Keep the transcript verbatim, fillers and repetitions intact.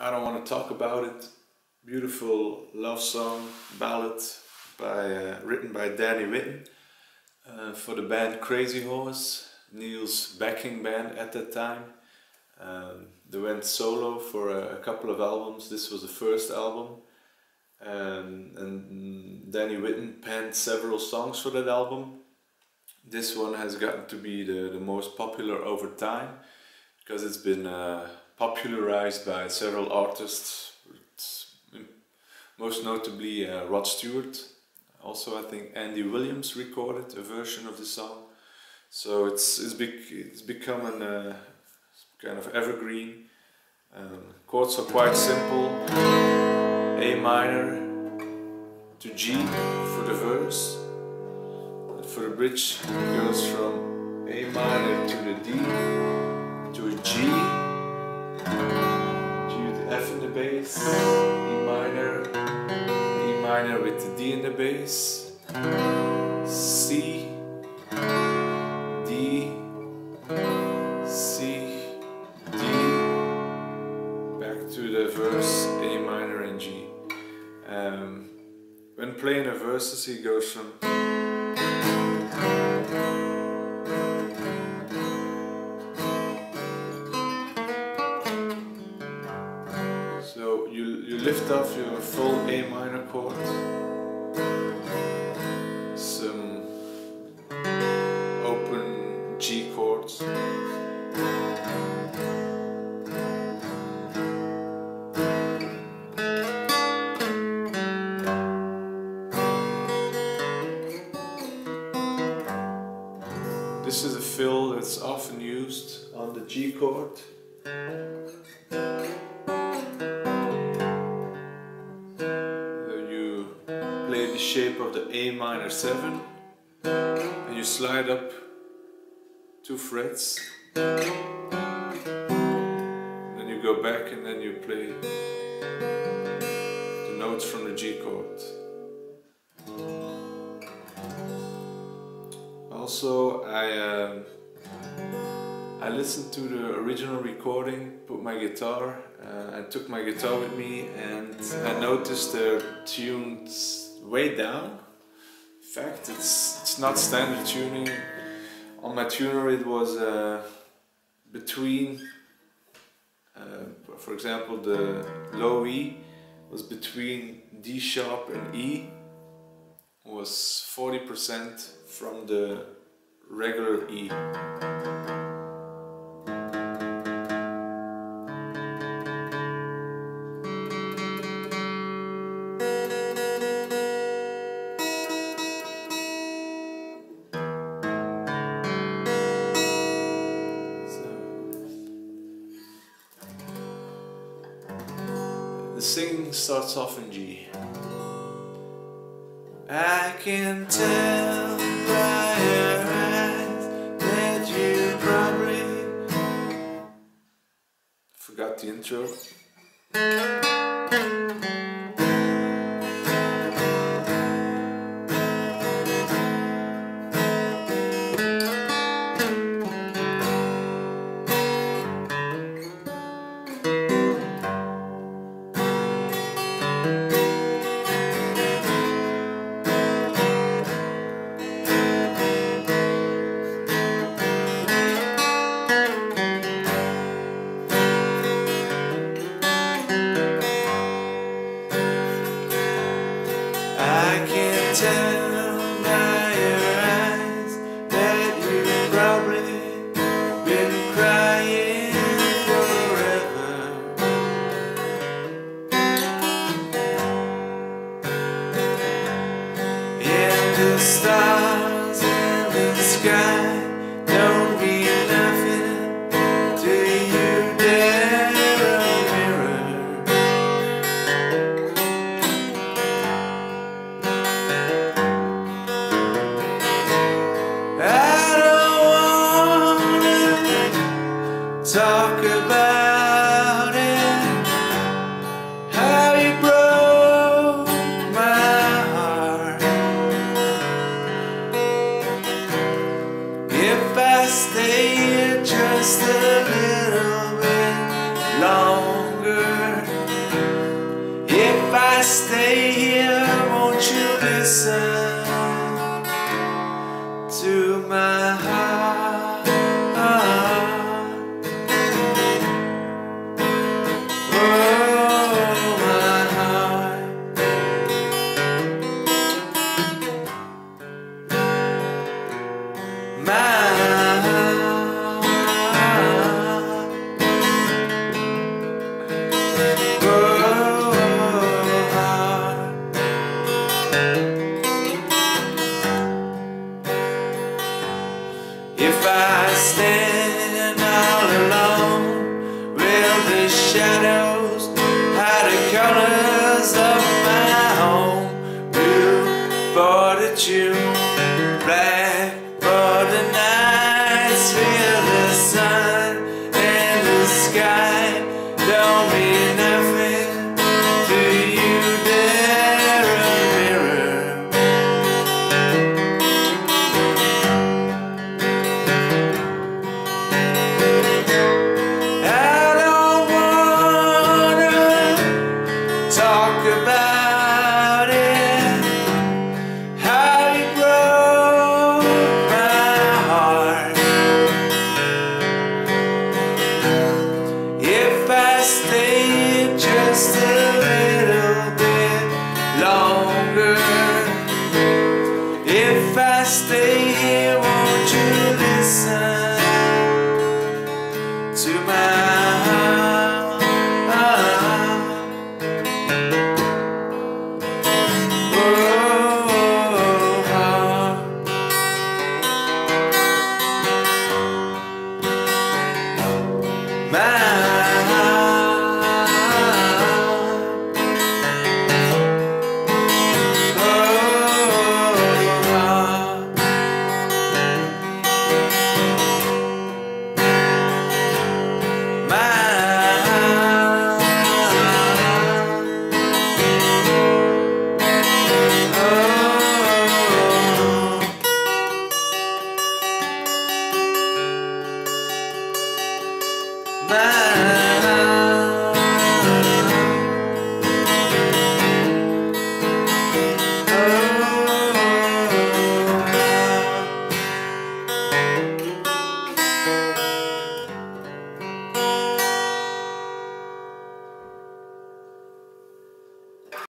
I Don't Want to Talk About It, beautiful love song, ballad by, uh, written by Danny Whitten uh, for the band Crazy Horse, Neil's backing band at that time. Um, they went solo for a, a couple of albums. This was the first album, um, and Danny Whitten penned several songs for that album. This one has gotten to be the, the most popular over time because it's been uh, popularized by several artists, most notably uh, Rod Stewart. Also, I think Andy Williams recorded a version of the song, so it's it's, bec it's become an uh, kind of evergreen. Um, chords are quite simple: A minor to G for the verse. And for the bridge, it goes from A minor to the D to a G, to the F in the bass, E minor, E minor with the D in the bass, C, D, C, D, back to the verse, A minor and G. Um, when playing a verse, he goes from lift off your full A minor chord, some open G chords, this is a fill that's often used on the G chord. Shape of the A minor seven, and you slide up two frets, and then you go back and then you play the notes from the G chord. Also, I um, I listened to the original recording, put my guitar, uh, I took my guitar with me, and I noticed the tunes way down. In fact, it's, it's not standard tuning. On my tuner it was uh, between, uh, for example, the low E was between D sharp and E, was forty percent from the regular E. The singing starts off in G. I can tell by your eyes that you probably forgot the intro. Stars in the sky don't be nothing to you, dear mirror. I don't wanna talk about it, how you broke my heart. If I stay here just a little bit longer, listen to my heart. Oh, my heart. My If I stand all alone, will the shadows hide the colors of my home? Blue fortitude.